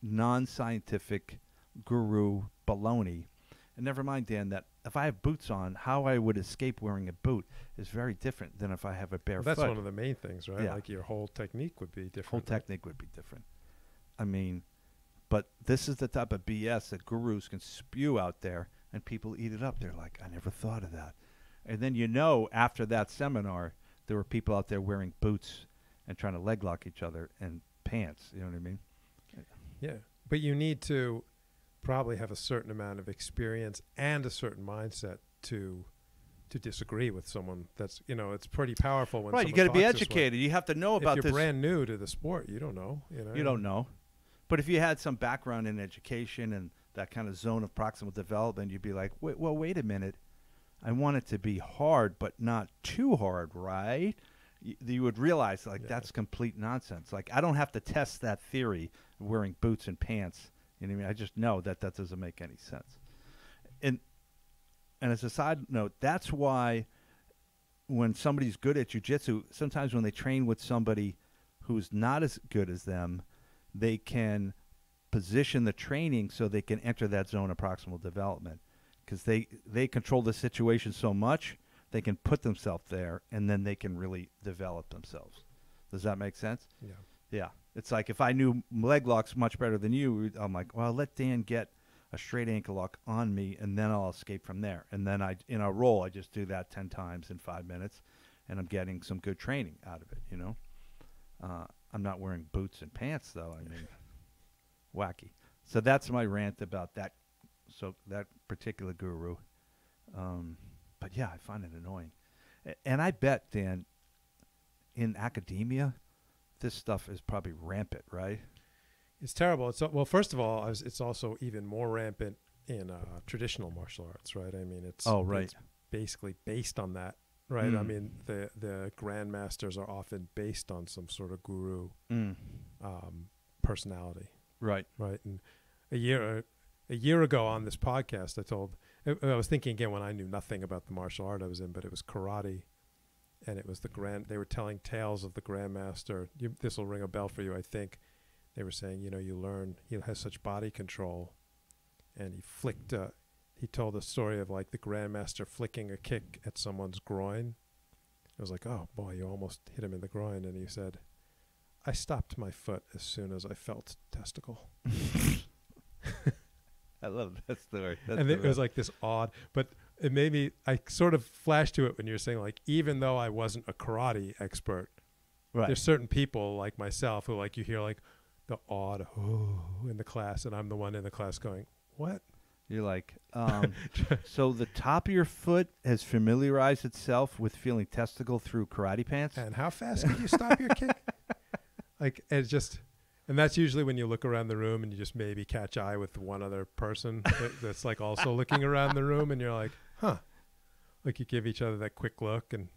non-scientific guru baloney. And never mind, Dan, that if I have boots on, how I would escape wearing a boot is very different than if I have a bare well, that's foot. That's one of the main things, right? Yeah. Like your whole technique would be different. Whole right? technique would be different. I mean... But this is the type of B S that gurus can spew out there, and people eat it up. They're like, I never thought of that. And then you know after that seminar, there were people out there wearing boots and trying to leg lock each other and pants. You know what I mean? Yeah. But you need to probably have a certain amount of experience and a certain mindset to to disagree with someone. That's, you know, it's pretty powerful. When right. You got to be educated. You have to know about this. If you're brand new to the sport, you don't know. You know? You don't know. But if you had some background in education and that kind of zone of proximal development, you'd be like, wait, well, wait a minute. I want it to be hard, but not too hard, right? Y- you would realize, like, yeah. that's complete nonsense. Like, I don't have to test that theory of wearing boots and pants. You know what I mean? I just know that that doesn't make any sense. And, and as a side note, that's why when somebody's good at jiu-jitsu, sometimes when they train with somebody who's not as good as them, they can position the training so they can enter that zone of proximal development, because they, they control the situation so much, they can put themselves there, and then they can really develop themselves. Does that make sense? Yeah. Yeah. It's like if I knew leg locks much better than you, I'm like, well, I'll let Dan get a straight ankle lock on me, and then I'll escape from there. And then I, in a roll, I just do that ten times in five minutes, and I'm getting some good training out of it, you know? Uh, I'm not wearing boots and pants, though. I mean, wacky. So that's my rant about that. So that particular guru. Um, but yeah, I find it annoying. A- and I bet, Dan, in academia, this stuff is probably rampant, right? It's terrible. It's well, first of all, it's also even more rampant in uh, traditional martial arts, right? I mean, it's oh right, it's basically based on that, right? Mm. I mean, the the grandmasters are often based on some sort of guru mm. um, personality, right? Right. And a year a year ago on this podcast, I told I was thinking again when I knew nothing about the martial art I was in, but it was karate. And it was the grand, they were telling tales of the grandmaster. You, this will ring a bell for you, I think. They were saying, you know, you learn, he has such body control. And he flicked, a, he told a story of like the grandmaster flicking a kick at someone's groin. It was like, oh boy, you almost hit him in the groin. And he said, I stopped my foot as soon as I felt testicle. I love that story. That's and it was like this odd, but it made me, I sort of flashed to it when you were saying, like, even though I wasn't a karate expert, right. There's certain people like myself who, like, you hear, like, the odd oh in the class, and I'm the one in the class going, what? You're like, um, so the top of your foot has familiarized itself with feeling testicle through karate pants? And how fast can you stop your kick? Like, it's just... And that's usually when you look around the room and you just maybe catch eye with one other person that, that's like also looking around the room, and you're like, huh. Like you give each other that quick look. And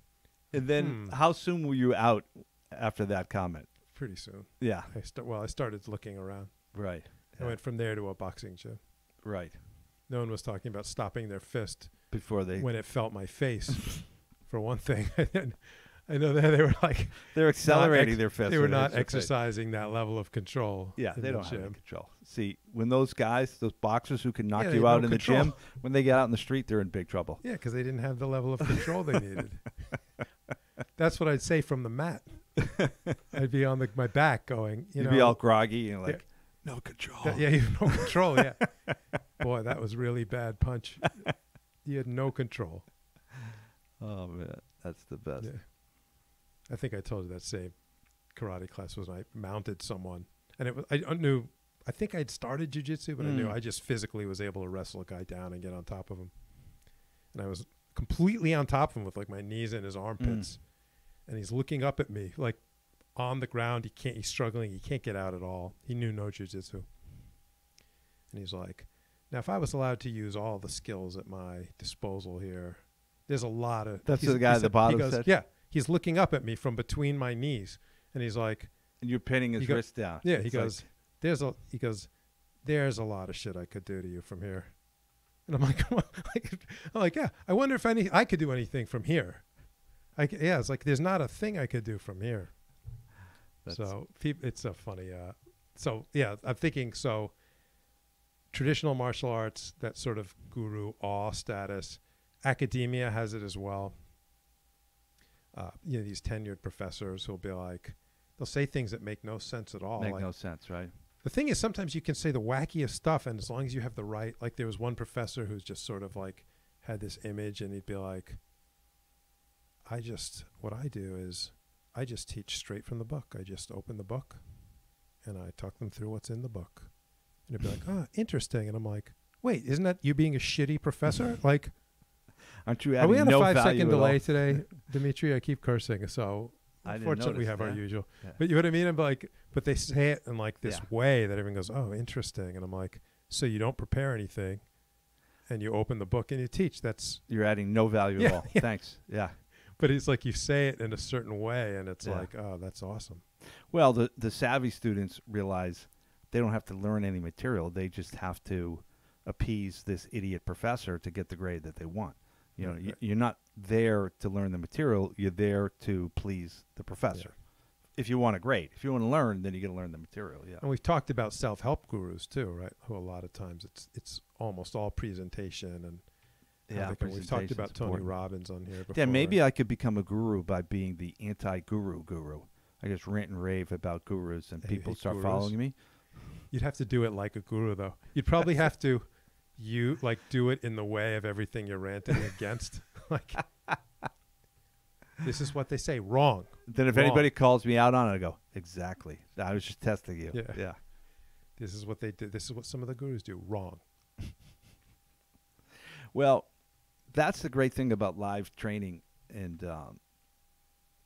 and then hmm. how soon were you out after that comment? Pretty soon. Yeah. I st- well, I started looking around. Right. Yeah. I went from there to a boxing gym. Right. No one was talking about stopping their fist before they when it felt my face, for one thing. I know that they were like they're accelerating ex- their fists. They were not exercising that level of control. Yeah, they don't have any control. See, when those guys, those boxers who can knock yeah, you out in control. The gym, when they get out in the street, they're in big trouble. Yeah, because they didn't have the level of control they needed. That's what I'd say from the mat. I'd be on the, my back, going, you You'd know, be all groggy and like, yeah, no control. That, yeah, you have no control. Yeah, boy, that was really bad punch. You had no control. Oh man, that's the best. Yeah. I think I told you that same karate class was when I mounted someone, and it was I knew I think I'd started jiu-jitsu, but mm. I knew I just physically was able to wrestle a guy down and get on top of him, and I was completely on top of him with like my knees in his armpits, mm. and he's looking up at me like on the ground. He can't. He's struggling. He can't get out at all. He knew no jiu-jitsu, and he's like, "Now, if I was allowed to use all the skills at my disposal here, there's a lot of." That's the guy at the bottom. He goes, "Yeah." He's looking up at me from between my knees, and he's like, "And you're pinning his go, wrist down." Yeah, he it's goes, like, "There's a," he goes, "There's a lot of shit I could do to you from here," and I'm like, "Come on," I'm like, "Yeah, I wonder if any I could do anything from here." I yeah, it's like there's not a thing I could do from here. That's so it's a funny. Uh, so yeah, I'm thinking so. Traditional martial arts, that sort of guru awe status, academia has it as well. Uh, you know, these tenured professors who'll be like, they'll say things that make no sense at all. Make like, no sense, right? The thing is, sometimes you can say the wackiest stuff, and as long as you have the right, like there was one professor who's just sort of like had this image, and he'd be like, I just, what I do is I just teach straight from the book. I just open the book, and I talk them through what's in the book. And it'd be like, oh, interesting. And I'm like, wait, isn't that you being a shitty professor? Like, aren't you adding no value? Are we on a five-second delay today, Dimitri? I keep cursing, so unfortunately we have our usual. Yeah. But you know what I mean? I'm like, but they say it in like this yeah. way that everyone goes, "Oh, interesting," and I'm like, so you don't prepare anything, and you open the book and you teach. That's you're adding no value yeah, at all. Yeah. Thanks. Yeah. But it's like you say it in a certain way, and it's yeah. like, oh, that's awesome. Well, the the savvy students realize they don't have to learn any material; they just have to appease this idiot professor to get the grade that they want. You know, you're not there to learn the material. You're there to please the professor. Yeah. If you want to grade, if you want to learn, then you got to learn the material. Yeah. And we've talked about self-help gurus too, right? Who a lot of times it's it's almost all presentation and yeah. We've talked about Tony Robbins on here before. Yeah, maybe I could become a guru by being the anti-guru guru. I just rant and rave about gurus, and people start gurus. Following me. You'd have to do it like a guru, though. You'd probably have to. You like do it in the way of everything you're ranting against. Like, this is what they say. Wrong. Then if wrong. Anybody calls me out on it, I go, exactly. I was just testing you. Yeah. yeah. This is what they do. This is what some of the gurus do. Wrong. Well, that's the great thing about live training. And um,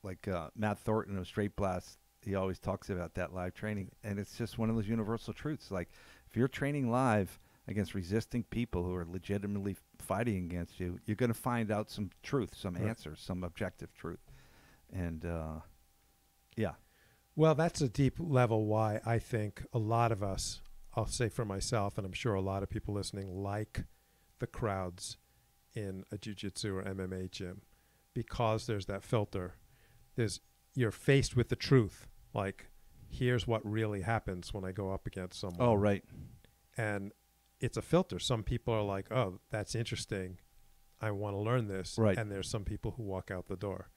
like uh, Matt Thornton of Straight Blast he always talks about that live training. And it's just one of those universal truths. Like, if you're training live against resisting people who are legitimately fighting against you, you're going to find out some truth, some right. answers, some objective truth. And, uh, yeah. Well, that's a deep level why I think a lot of us, I'll say for myself, and I'm sure a lot of people listening, like the crowds in a jiu-jitsu or M M A gym, because there's that filter. There's, you're faced with the truth. Like, here's what really happens when I go up against someone. Oh, right. And it's a filter. Some people are like, oh, that's interesting. I want to learn this. Right. And there's some people who walk out the door.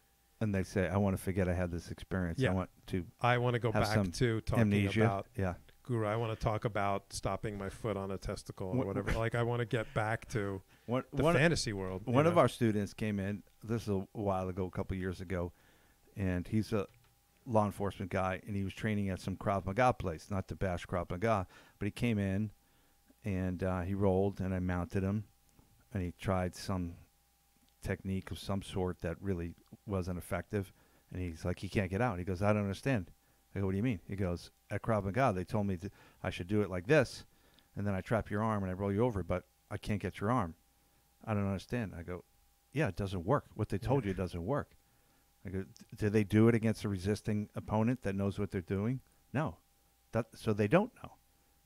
And they say, I want to forget I had this experience. Yeah. I want to I want to go back to talking amnesia. about yeah. Guru, I want to talk about stopping my foot on a testicle or what, whatever. Like, I want to get back to what, the one fantasy of, world. One of know? our students came in, this is a while ago, a couple of years ago, and he's a law enforcement guy, and he was training at some Krav Maga place, not to bash Krav Maga, but he came in, and uh, he rolled, and I mounted him, and he tried some technique of some sort that really wasn't effective, and he's like, he can't get out. He goes, I don't understand. I go, what do you mean? He goes, at Krav Maga, they told me that I should do it like this, and then I trap your arm and I roll you over, but I can't get your arm. I don't understand. I go, yeah, it doesn't work. What they told you doesn't work. I go, did they do it against a resisting opponent that knows what they're doing? No. That, so they don't know.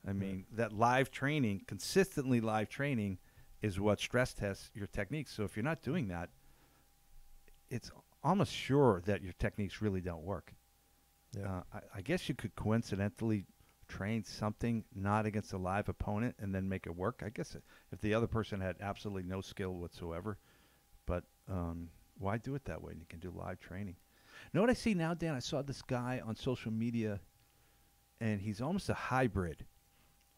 I mean, yeah. that live training, consistently live training, is what stress tests your techniques. So if you're not doing that, it's almost sure that your techniques really don't work. Yeah. Uh, I, I guess you could coincidentally train something not against a live opponent and then make it work. I guess if the other person had absolutely no skill whatsoever, but um, why do it that way? And you can do live training. You know what I see now, Dan? I saw this guy on social media, and he's almost a hybrid.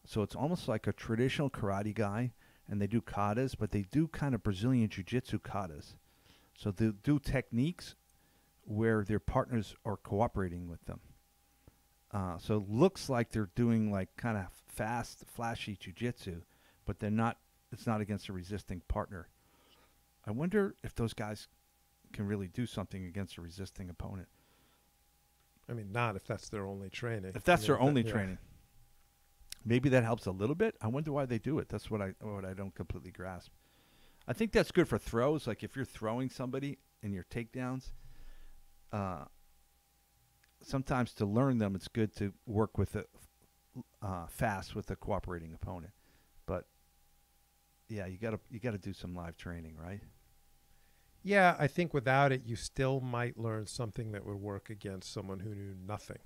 So it's almost like a traditional karate guy, and they do katas, but they do kind of Brazilian jiu-jitsu katas. So they do techniques where their partners are cooperating with them. Uh, so it looks like they're doing like kind of fast, flashy jiu-jitsu, but they're not, it's not against a resisting partner. I wonder if those guys can really do something against a resisting opponent. I mean, not if that's their only training. If that's I mean, their that, only yeah. training. Maybe that helps a little bit. I wonder why they do it. That's what I what I don't completely grasp. I think that's good for throws. Like if you're throwing somebody in your takedowns, Uh, sometimes to learn them, it's good to work with it uh, fast with a cooperating opponent. But yeah, you gotta you gotta do some live training, right? Yeah, I think without it, you still might learn something that would work against someone who knew nothing.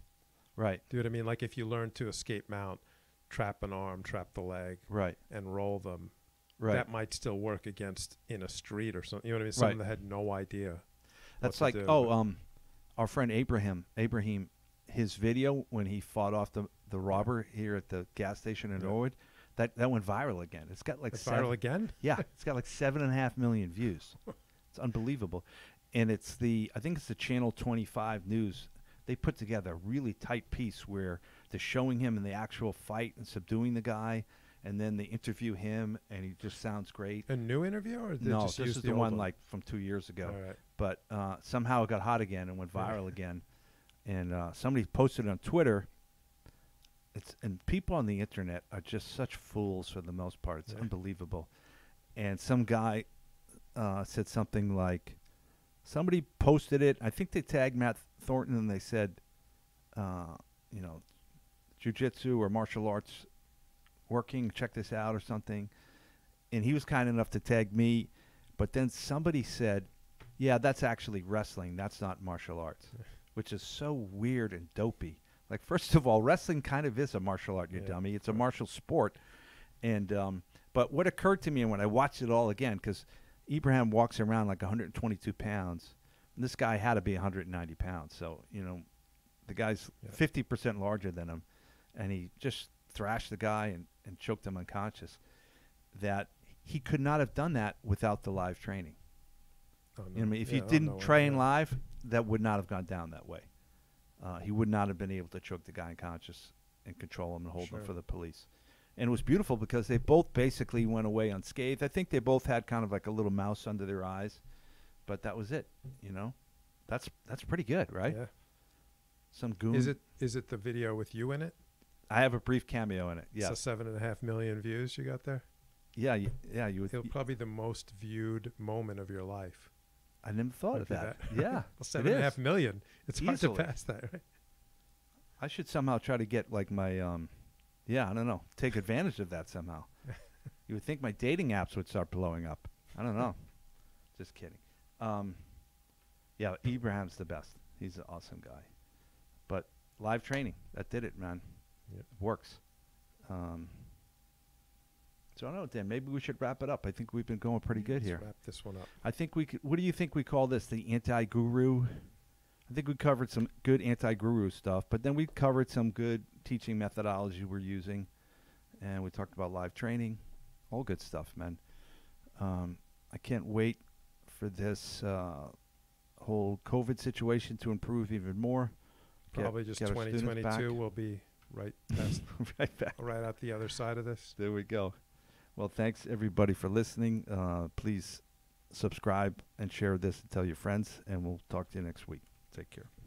Right. Do you know what I mean? Like if you learn to escape mount, trap an arm, trap the leg, right, and roll them, right, that might still work against in a street or something. You know what I mean? Someone right. that had no idea. That's like do, oh um. Our friend Abraham, Abraham, his video when he fought off the, the robber here at the gas station in Norwood, yeah. that, that went viral again. It's got like it's seven, viral again? Yeah, it's got like seven and a half million views. It's unbelievable. And it's the, I think it's the Channel twenty-five News. They put together a really tight piece where they're showing him in the actual fight and subduing the guy, and then they interview him, and he just sounds great. A new interview? Or did no, just this is the, the one, one like from two years ago. All right. But uh, somehow it got hot again and went viral yeah. again. And uh, somebody posted it on Twitter. It's And people on the internet are just such fools for the most part. It's yeah. unbelievable. And some guy uh, said something like, somebody posted it. I think they tagged Matt Thornton, and they said, uh, you know, jiu-jitsu or martial arts working, check this out or something. And he was kind enough to tag me. But then somebody said, yeah, that's actually wrestling. That's not martial arts, which is so weird and dopey. Like, first of all, wrestling kind of is a martial art, you yeah. dummy. It's a martial sport. And um, but what occurred to me, and when I watched it all again, because Abraham walks around like one hundred twenty-two pounds. And this guy had to be one hundred ninety pounds. So, you know, the guy's fifty percent yeah. larger than him. And he just thrashed the guy and, and choked him unconscious. That he could not have done that without the live training. Oh, no. You know what I mean? If yeah, you didn't no train way. live, that would not have gone down that way. Uh, he would not have been able to choke the guy unconscious and control him and hold sure. him for the police. And it was beautiful because they both basically went away unscathed. I think they both had kind of like a little mouse under their eyes, but that was it. You know, that's that's pretty good, right? Yeah. Some goon. Is it is it the video with you in it? I have a brief cameo in it. Yeah. So seven and a half million views you got there. Yeah, you, yeah. You would. It'll probably be the most viewed moment of your life. I never thought of that. that. Yeah, well, seven and a half million. It's Easily. hard to pass that, right? I should somehow try to get like my, um, yeah, I don't know, take advantage of that somehow. You would think my dating apps would start blowing up. I don't know. Just kidding. Um, yeah, Abraham's the best. He's an awesome guy. But live training, that did it, man. Yep. It works. Um, so I don't know, Dan, maybe we should wrap it up. I think we've been going pretty good Let's here. Wrap this one up. I think we could, what do you think we call this? The anti-guru? I think we covered some good anti-guru stuff, but then we covered some good teaching methodology we're using. And we talked about live training. All good stuff, man. Um, I can't wait for this uh, whole COVID situation to improve even more. Probably get, just get twenty twenty-two will be right past right back. Right out the other side of this. There we go. Well, thanks everybody for listening. Uh, please subscribe and share this and tell your friends, and we'll talk to you next week. Take care.